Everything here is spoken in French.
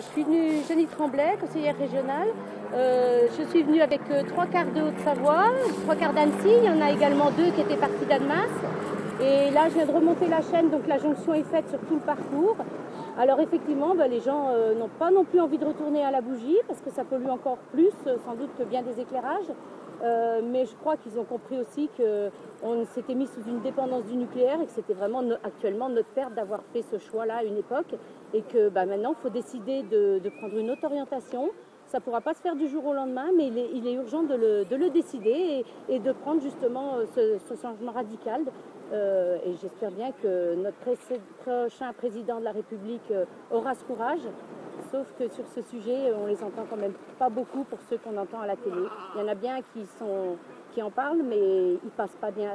je suis venue, Jeannie Tremblay, conseillère régionale. Je suis venue avec 3 quarts de Haute-Savoie, 3 quarts d'Annecy. Il y en a également 2 qui étaient partis d'Annemasse. Et là, je viens de remonter la chaîne, donc la jonction est faite sur tout le parcours. Alors effectivement, les gens n'ont pas non plus envie de retourner à la bougie parce que ça pollue encore plus, sans doute bien des éclairages. Mais je crois qu'ils ont compris aussi qu'on s'était mis sous une dépendance du nucléaire et que c'était vraiment actuellement notre perte d'avoir fait ce choix-là à une époque. Et que maintenant, il faut décider de prendre une autre orientation. Ça ne pourra pas se faire du jour au lendemain, mais il est urgent de le décider et de prendre justement ce changement radical. Et j'espère bien que notre prochain président de la République aura ce courage. Sauf que sur ce sujet, on les entend quand même pas beaucoup pour ceux qu'on entend à la télé. Il y en a bien qui en parlent, mais ils passent pas bien.